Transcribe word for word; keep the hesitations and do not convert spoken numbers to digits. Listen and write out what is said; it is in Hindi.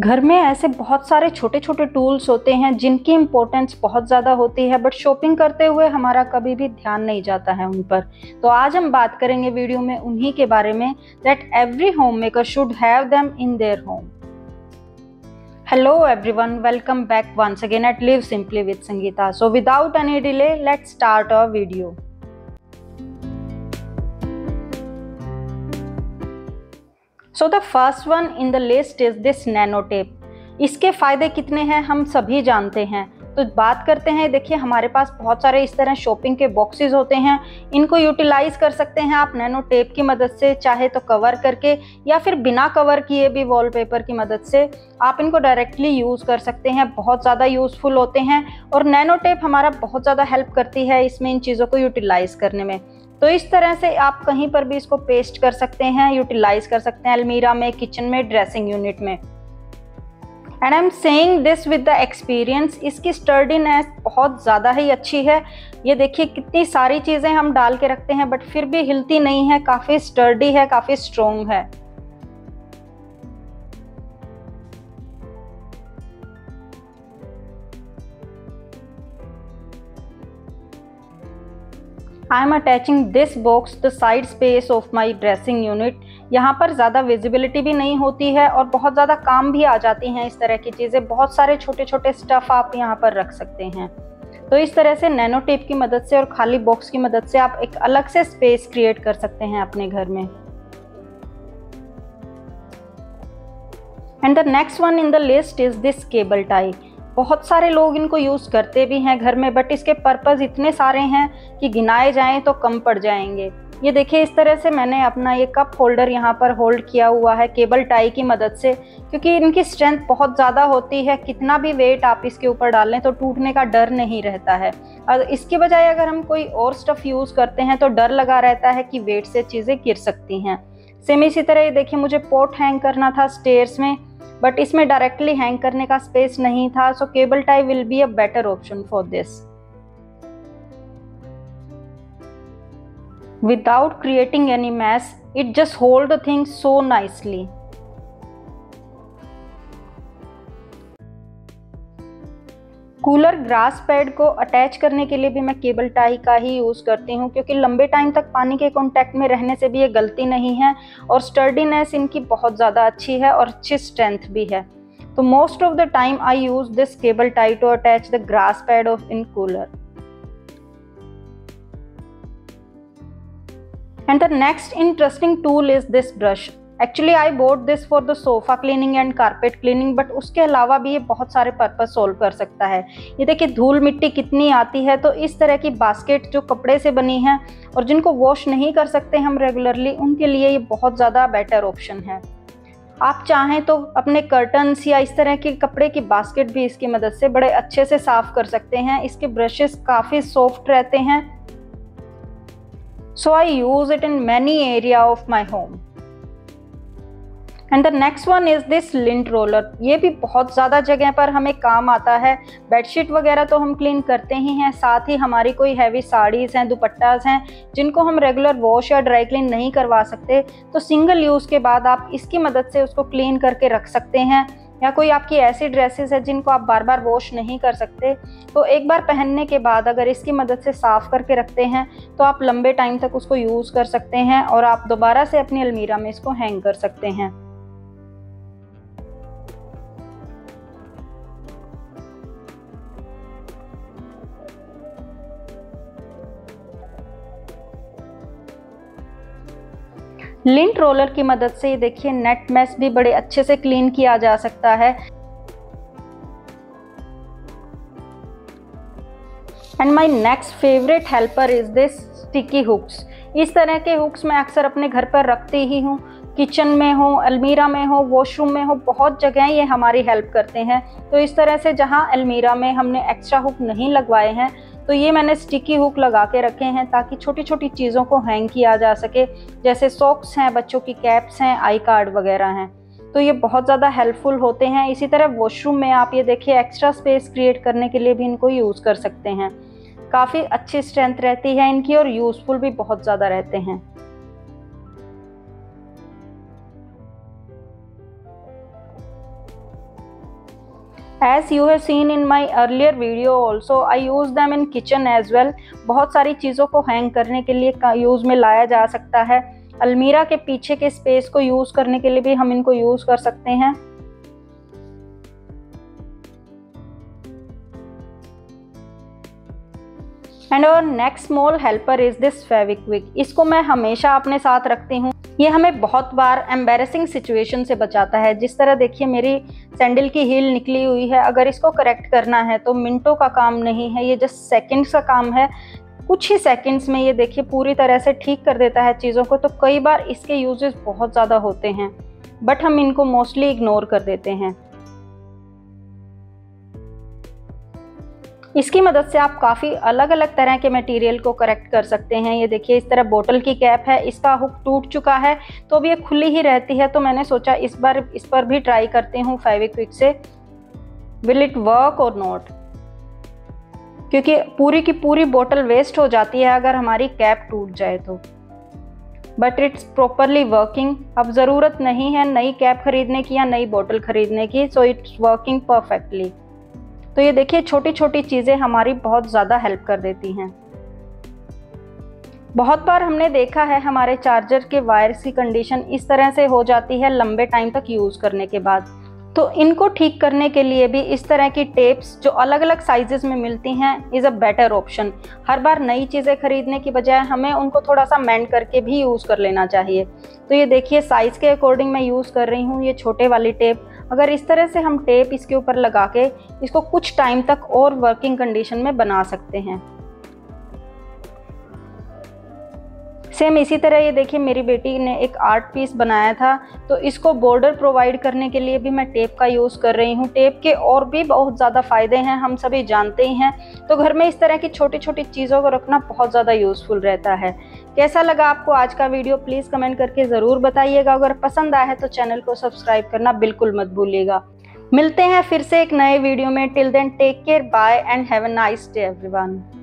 घर में ऐसे बहुत सारे छोटे छोटे टूल्स होते हैं जिनकी इम्पोर्टेंस बहुत ज़्यादा होती है, बट शॉपिंग करते हुए हमारा कभी भी ध्यान नहीं जाता है उन पर। तो आज हम बात करेंगे वीडियो में उन्हीं के बारे में, that every home maker should have them in their home. Hello everyone, welcome back once again at live simply with Sangeeta. So without any delay let's start our video. So the first one in the list is this nano tape. इसके फायदे कितने हैं हम सभी जानते हैं, तो बात करते हैं। देखिए, हमारे पास बहुत सारे इस तरह शॉपिंग के बॉक्सेस होते हैं, इनको यूटिलाइज कर सकते हैं आप नैनो टेप की मदद से, चाहे तो कवर करके या फिर बिना कवर किए भी वॉलपेपर की मदद से आप इनको डायरेक्टली यूज़ कर सकते हैं। बहुत ज़्यादा यूज़फुल होते हैं और नैनो टेप हमारा बहुत ज़्यादा हेल्प करती है इसमें, इन चीज़ों को यूटिलाइज़ करने में। तो इस तरह से आप कहीं पर भी इसको पेस्ट कर सकते हैं, यूटिलाइज़ कर सकते हैं, अलमीरा में, किचन में, ड्रेसिंग यूनिट में। And I am saying this with the experience. इसकी स्टर्डीनेस बहुत ज़्यादा ही अच्छी है। ये देखिए, कितनी सारी चीज़ें हम डाल के रखते हैं बट फिर भी हिलती नहीं है, काफ़ी स्टर्डी है, काफ़ी स्ट्रॉन्ग है। I am attaching this box the side space of my dressing unit. यहाँ पर ज़्यादा विजिबिलिटी भी नहीं होती है और बहुत ज़्यादा काम भी आ जाती हैं इस तरह की चीज़ें। बहुत सारे छोटे छोटे स्टफ़ आप यहाँ पर रख सकते हैं। तो इस तरह से नैनो टेप की मदद से और खाली बॉक्स की मदद से आप एक अलग से स्पेस क्रिएट कर सकते हैं अपने घर में। And the next one in the list is this cable tie. बहुत सारे लोग इनको यूज़ करते भी हैं घर में, बट इसके पर्पज़ इतने सारे हैं कि गिनाए जाएँ तो कम पड़ जाएंगे। ये देखिए, इस तरह से मैंने अपना ये कप होल्डर यहाँ पर होल्ड किया हुआ है केबल टाई की मदद से, क्योंकि इनकी स्ट्रेंथ बहुत ज़्यादा होती है। कितना भी वेट आप इसके ऊपर डालें तो टूटने का डर नहीं रहता है। और इसके बजाय अगर हम कोई और स्टफ़ यूज़ करते हैं तो डर लगा रहता है कि वेट से चीज़ें गिर सकती हैं। सेम इसी तरह ये देखिए, मुझे पोट हैंग करना था स्टेयर्स में, बट इसमें डायरेक्टली हैंग करने का स्पेस नहीं था, so cable tie will be a better option for this. Without creating any mess, it just holds the thing so nicely. Cooler grass pad को अटैच करने के लिए भी मैं केबल टाई का ही यूज़ करती हूँ, क्योंकि लंबे टाइम तक पानी के कॉन्टैक्ट में रहने से भी ये गलती नहीं है और स्टर्डीनेस इनकी बहुत ज़्यादा अच्छी है और अच्छी स्ट्रेंथ भी है। तो most of the time I use this cable tie to attach the grass pad of in cooler. And the next interesting tool is this brush. Actually, I bought this for the sofa cleaning and carpet cleaning, but उसके अलावा भी ये बहुत सारे purpose solve कर सकता है। ये देखिए, धूल मिट्टी कितनी आती है, तो इस तरह की basket जो कपड़े से बनी है और जिनको wash नहीं कर सकते हम regularly, उनके लिए ये बहुत ज़्यादा better option है। आप चाहें तो अपने कर्टन्स या इस तरह के कपड़े की बास्केट भी इसकी मदद से बड़े अच्छे से साफ़ कर सकते हैं। इसके ब्रशेस काफ़ी सॉफ्ट रहते हैं। So I use it in many area of my home. And the next one is this lint roller. ये भी बहुत ज़्यादा जगह पर हमें काम आता है। बेडशीट वगैरह तो हम क्लीन करते ही हैं, साथ ही हमारी कोई हैवी साड़ीज़ हैं, दुपट्टाज हैं, जिनको हम रेगुलर वॉश या ड्राई क्लीन नहीं करवा सकते, तो सिंगल यूज़ के बाद आप इसकी मदद से उसको क्लीन करके रख सकते हैं। या कोई आपकी ऐसी ड्रेसेस है जिनको आप बार बार वॉश नहीं कर सकते, तो एक बार पहनने के बाद अगर इसकी मदद से साफ़ करके रखते हैं तो आप लंबे टाइम तक उसको यूज़ कर सकते हैं और आप दोबारा से अपनी अलमीरा में इसको हैंग कर सकते हैं। लिंट रोलर की मदद से ये देखिए, नेट मैस भी बड़े अच्छे से क्लीन किया जा सकता है। And my next favourite helper is this sticky hooks. इस तरह के हुक्स मैं अक्सर अपने घर पर रखती ही हूँ, किचन में हो, अलमीरा में हो, वॉशरूम में हो, बहुत जगह ये हमारी हेल्प करते हैं। तो इस तरह से जहाँ अलमीरा में हमने एक्स्ट्रा हुक नहीं लगवाए हैं, तो ये मैंने स्टिकी हुक लगा के रखे हैं ताकि छोटी छोटी चीज़ों को हैंग किया जा सके, जैसे सॉक्स हैं, बच्चों की कैप्स हैं, आई कार्ड वगैरह हैं। तो ये बहुत ज़्यादा हेल्पफुल होते हैं। इसी तरह वॉशरूम में आप ये देखिए, एक्स्ट्रा स्पेस क्रिएट करने के लिए भी इनको यूज़ कर सकते हैं। काफ़ी अच्छी स्ट्रेंथ रहती है इनकी और यूज़फुल भी बहुत ज़्यादा रहते हैं। As you have seen in my earlier video also, I use them in kitchen as well. बहुत सारी चीज़ों को hang करने के लिए यूज़ में लाया जा सकता है। अलमीरा के पीछे के स्पेस को यूज़ करने के लिए भी हम इनको यूज़ कर सकते हैं। एंड और next small helper is this Fevikwik. इसको मैं हमेशा अपने साथ रखती हूँ। ये हमें बहुत बार एम्बेरसिंग सिचुएशन से बचाता है। जिस तरह देखिए मेरी सैंडल की हील निकली हुई है, अगर इसको करेक्ट करना है तो मिनटों का काम नहीं है, ये जस्ट सेकंड्स का काम है। कुछ ही सेकंड्स में ये देखिए पूरी तरह से ठीक कर देता है चीज़ों को। तो कई बार इसके यूजेस बहुत ज़्यादा होते हैं, बट हम इनको मोस्टली इग्नोर कर देते हैं। इसकी मदद से आप काफ़ी अलग अलग तरह के मटेरियल को करेक्ट कर सकते हैं। ये देखिए इस तरह बोतल की कैप है, इसका हुक टूट चुका है तो अब ये खुली ही रहती है। तो मैंने सोचा इस बार इस पर भी ट्राई करती हूँ फेविक्विक से, विल इट वर्क और नॉट, क्योंकि पूरी की पूरी बोतल वेस्ट हो जाती है अगर हमारी कैप टूट जाए तो। But it's properly working. अब ज़रूरत नहीं है नई कैप खरीदने की या नई बोतल खरीदने की, सो इट्स वर्किंग परफेक्टली। तो ये देखिए छोटी छोटी चीज़ें हमारी बहुत ज़्यादा हेल्प कर देती हैं। बहुत बार हमने देखा है हमारे चार्जर के वायर्स की कंडीशन इस तरह से हो जाती है लंबे टाइम तक यूज़ करने के बाद। तो इनको ठीक करने के लिए भी इस तरह की टेप्स जो अलग अलग साइजेस में मिलती हैं इज़ अ बेटर ऑप्शन। हर बार नई चीज़ें खरीदने की बजाय हमें उनको थोड़ा सा मेंट करके भी यूज़ कर लेना चाहिए। तो ये देखिए साइज़ के अकॉर्डिंग मैं यूज़ कर रही हूँ ये छोटे वाली टेप। अगर इस तरह से हम टेप इसके ऊपर लगा के इसको कुछ टाइम तक और वर्किंग कंडीशन में बना सकते हैं। सेम इसी तरह ये देखिए मेरी बेटी ने एक आर्ट पीस बनाया था, तो इसको बॉर्डर प्रोवाइड करने के लिए भी मैं टेप का यूज़ कर रही हूँ। टेप के और भी बहुत ज़्यादा फ़ायदे हैं, हम सभी जानते ही हैं। तो घर में इस तरह की छोटी छोटी चीज़ों को रखना बहुत ज़्यादा यूज़फुल रहता है। कैसा लगा आपको आज का वीडियो, प्लीज़ कमेंट करके ज़रूर बताइएगा। अगर पसंद आया है तो चैनल को सब्सक्राइब करना बिल्कुल मत भूलिएगा। मिलते हैं फिर से एक नए वीडियो में। Till then take care, bye and have a nice day everyone.